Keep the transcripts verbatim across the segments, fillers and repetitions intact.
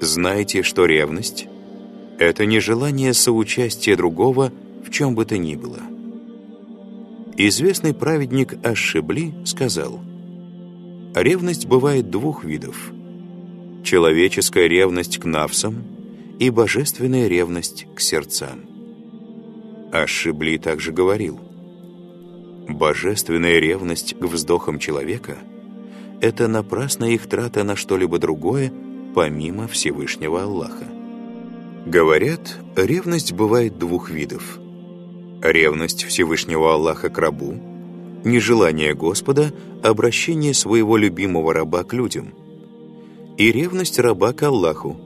Знайте, что ревность – это нежелание соучастия другого в чем бы то ни было. Известный праведник Аш-Шибли сказал: «Ревность бывает двух видов – человеческая ревность к нафсам и божественная ревность к сердцам». Аш-Шибли также говорил: «Божественная ревность к вздохам человека – это напрасная их трата на что-либо другое, помимо Всевышнего Аллаха». Говорят, ревность бывает двух видов. Ревность Всевышнего Аллаха к рабу, нежелание Господа, обращение своего любимого раба к людям, и ревность раба к Аллаху,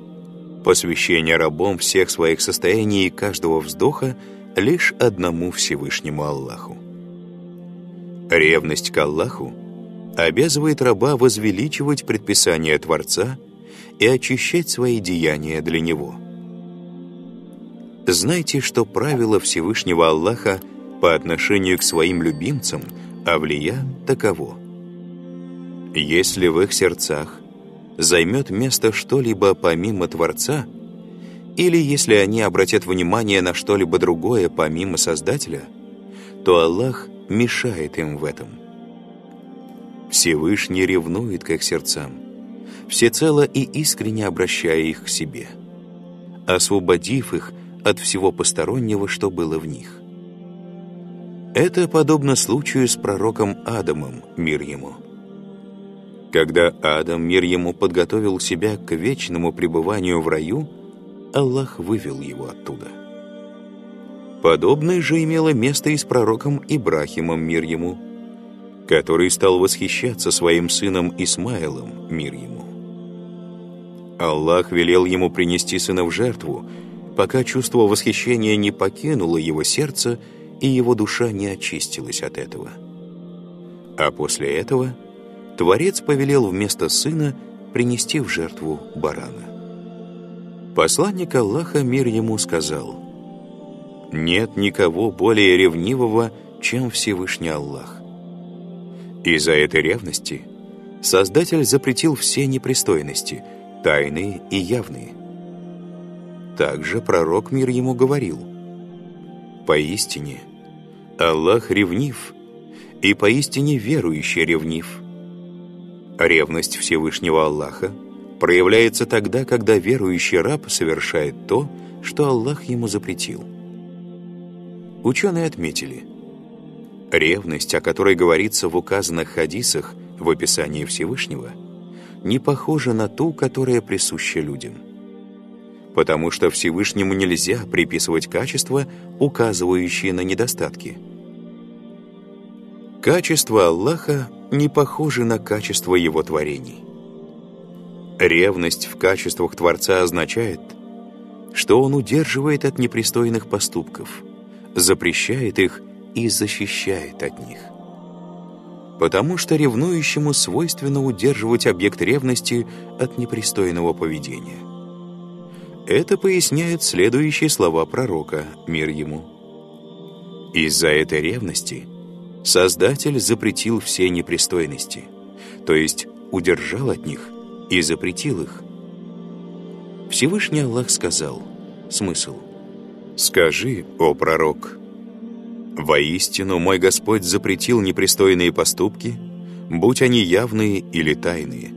посвящение рабом всех своих состояний и каждого вздоха лишь одному Всевышнему Аллаху. Ревность к Аллаху обязывает раба возвеличивать предписания Творца и очищать свои деяния для Него. Знайте, что правило Всевышнего Аллаха по отношению к своим любимцам, авлия, таково: если в их сердцах займет место что-либо помимо Творца, или если они обратят внимание на что-либо другое помимо Создателя, то Аллах мешает им в этом. Всевышний ревнует к их сердцам, всецело и искренне обращая их к себе, освободив их от всего постороннего, что было в них. Это подобно случаю с пророком Адамом, мир ему. Когда Адам, мир ему, подготовил себя к вечному пребыванию в раю, Аллах вывел его оттуда. Подобное же имело место и с пророком Ибрахимом, мир ему, который стал восхищаться своим сыном Исмаилом, мир ему. Аллах велел ему принести сына в жертву, пока чувство восхищения не покинуло его сердце и его душа не очистилась от этого. А после этого Творец повелел вместо сына принести в жертву барана. Посланник Аллаха, мир ему, сказал: «Нет никого более ревнивого, чем Всевышний Аллах. Из-за этой ревности Создатель запретил все непристойности, тайные и явные». Также пророк, мир ему, говорил: «Поистине, Аллах ревнив, и поистине верующий ревнив». Ревность Всевышнего Аллаха проявляется тогда, когда верующий раб совершает то, что Аллах ему запретил. Ученые отметили: ревность, о которой говорится в указанных хадисах в описании Всевышнего, не похожа на ту, которая присуща людям, потому что Всевышнему нельзя приписывать качества, указывающие на недостатки. Качество Аллаха не похоже на качество Его творений. Ревность в качествах Творца означает, что Он удерживает от непристойных поступков, запрещает их и защищает от них. Потому что ревнующему свойственно удерживать объект ревности от непристойного поведения. Это поясняет следующие слова пророка, мир ему: «Из-за этой ревности Создатель запретил все непристойности, то есть удержал от них и запретил их». Всевышний Аллах сказал, смысл: «Скажи, о пророк, воистину мой Господь запретил непристойные поступки, будь они явные или тайные».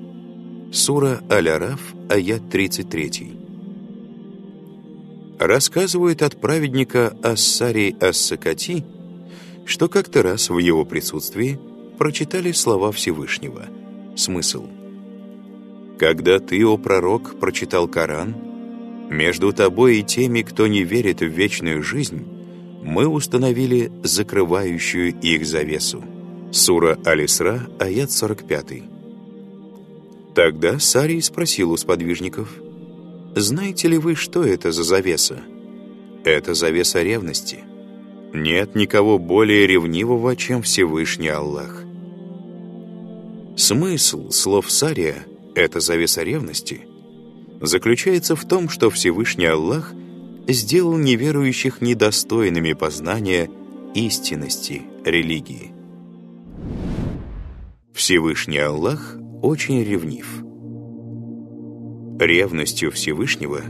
Сура Аль-Араф, аят тридцать три. Рассказывает от праведника ас-Сари ас-Сакати, что как-то раз в его присутствии прочитали слова Всевышнего. Смысл: «Когда ты, о пророк, прочитал Коран, между тобой и теми, кто не верит в вечную жизнь, мы установили закрывающую их завесу». Сура Алисра, аят сорок пять. Тогда Сарий спросил у сподвижников: «Знаете ли вы, что это за завеса?» «Это завеса ревности. Нет никого более ревнивого, чем Всевышний Аллах». Смысл слов Сария «это завеса ревности» заключается в том, что Всевышний Аллах сделал неверующих недостойными познания истинности религии. Всевышний Аллах очень ревнив. Ревностью Всевышнего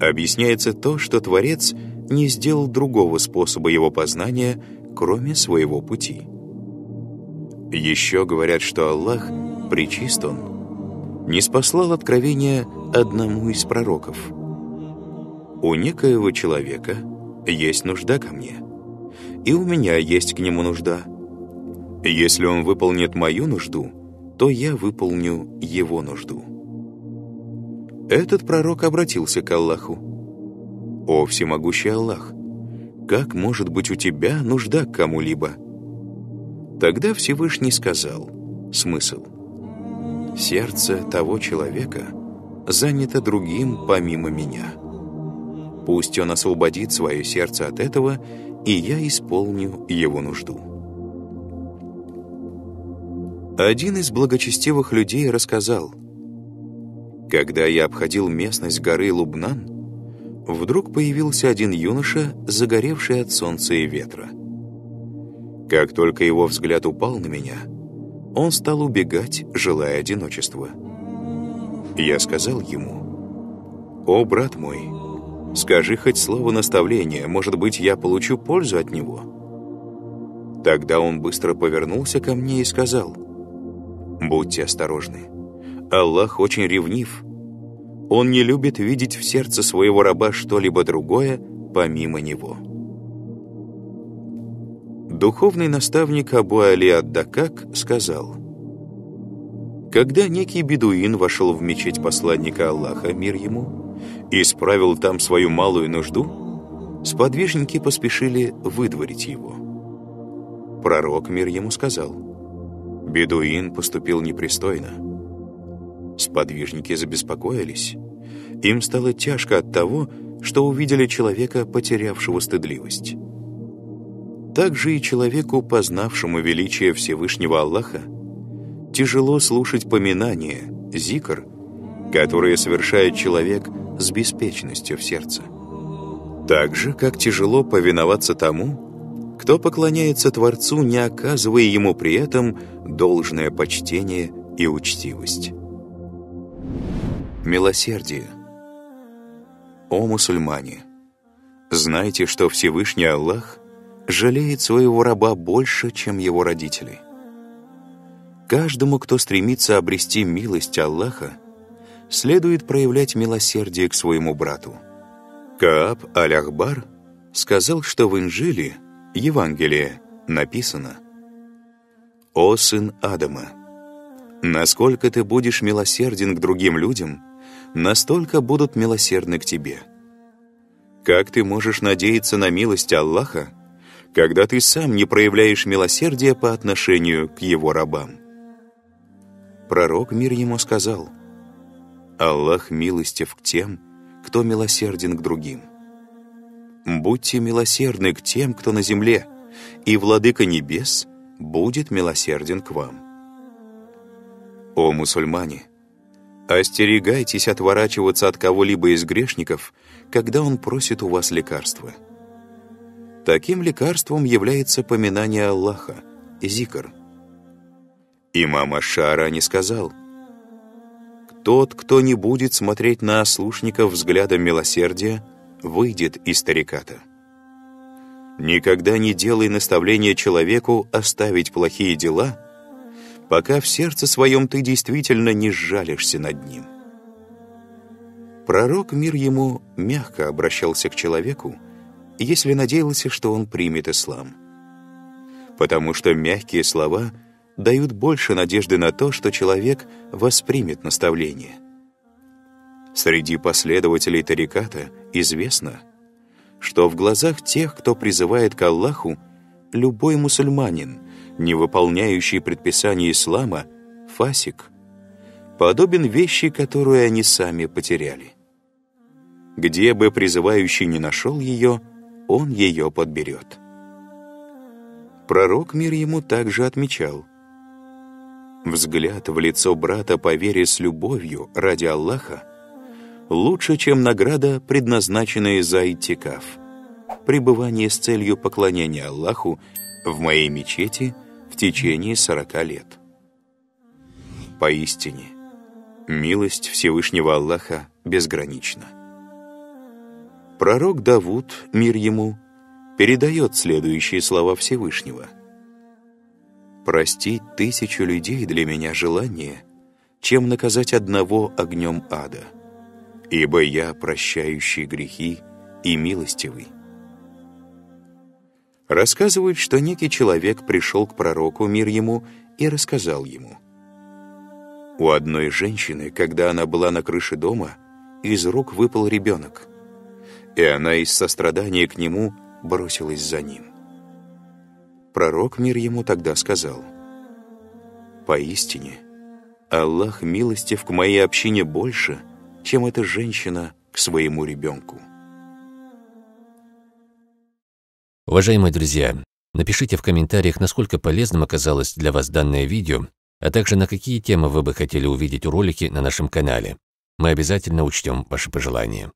объясняется то, что Творец не сделал другого способа его познания, кроме своего пути. Еще говорят, что Аллах, пречист Он, не спаслал откровения одному из пророков. «У некоего человека есть нужда ко мне, и у меня есть к нему нужда. Если он выполнит мою нужду, то я выполню его нужду». Этот пророк обратился к Аллаху. «О всемогущий Аллах, как может быть у тебя нужда к кому-либо?» Тогда Всевышний сказал, смысл: «Сердце того человека занято другим помимо меня. Пусть он освободит свое сердце от этого, и я исполню его нужду». Один из благочестивых людей рассказал: «Когда я обходил местность горы Лубнан, вдруг появился один юноша, загоревший от солнца и ветра. Как только его взгляд упал на меня, он стал убегать, желая одиночества. Я сказал ему: „О, брат мой, скажи хоть слово наставления, может быть, я получу пользу от него“. Тогда он быстро повернулся ко мне и сказал: „Будьте осторожны. Аллах очень ревнив. Он не любит видеть в сердце своего раба что-либо другое помимо него“». Духовный наставник Абу Али ад-Дакак сказал: «Когда некий бедуин вошел в мечеть посланника Аллаха, мир ему, и исправил там свою малую нужду, сподвижники поспешили выдворить его. Пророк, мир ему, сказал: „Бедуин поступил непристойно“. Сподвижники забеспокоились. Им стало тяжко от того, что увидели человека, потерявшего стыдливость. Так же и человеку, познавшему величие Всевышнего Аллаха, тяжело слушать поминания, зикр, которые совершает человек с беспечностью в сердце. Так же, как тяжело повиноваться тому, кто поклоняется Творцу, не оказывая ему при этом должное почтение и учтивость». Милосердие. О мусульмане, знайте, что Всевышний Аллах жалеет своего раба больше, чем его родители. Каждому, кто стремится обрести милость Аллаха, следует проявлять милосердие к своему брату. Кааб Аляхбар сказал, что в Инжиле, Евангелии, написано: «О сын Адама, насколько ты будешь милосерден к другим людям, настолько будут милосердны к тебе. Как ты можешь надеяться на милость Аллаха, когда ты сам не проявляешь милосердия по отношению к его рабам?» Пророк, мир ему, сказал: «Аллах милостив к тем, кто милосерден к другим. Будьте милосердны к тем, кто на земле, и Владыка Небес будет милосерден к вам». О мусульмане, остерегайтесь отворачиваться от кого-либо из грешников, когда он просит у вас лекарства. Таким лекарством является поминание Аллаха, зикр. Имам Аш-Шаарани сказал: «Тот, кто не будет смотреть на ослушников взглядом милосердия, выйдет из тариката». Никогда не делай наставление человеку оставить плохие дела, пока в сердце своем ты действительно не сжалишься над ним. Пророк, мир ему, мягко обращался к человеку, если надеялся, что он примет ислам. Потому что мягкие слова дают больше надежды на то, что человек воспримет наставление. Среди последователей тариката известно, что в глазах тех, кто призывает к Аллаху, любой мусульманин, не выполняющий предписания ислама, фасик, подобен вещи, которую они сами потеряли. Где бы призывающий не нашел ее, он ее подберет. Пророк, мир ему, также отмечал: «Взгляд в лицо брата по вере с любовью ради Аллаха лучше, чем награда, предназначенная за иттикаф, пребывание с целью поклонения Аллаху в моей мечети в течение сорока лет». Поистине, Милость Всевышнего Аллаха безгранична. Пророк Давуд, мир ему, передает следующие слова Всевышнего. «Простить тысячу людей для меня желание, чем наказать одного огнем ада, ибо я прощающий грехи и милостивый». Рассказывают, что некий человек пришел к пророку, мир ему, и рассказал ему. У одной женщины, когда она была на крыше дома, из рук выпал ребенок, и она из сострадания к нему бросилась за ним. Пророк, мир ему, тогда сказал: «Поистине, Аллах милостив к моей общине больше, чем эта женщина к своему ребенку». Уважаемые друзья, напишите в комментариях, насколько полезным оказалось для вас данное видео, а также на какие темы вы бы хотели увидеть ролики на нашем канале. Мы обязательно учтем ваши пожелания.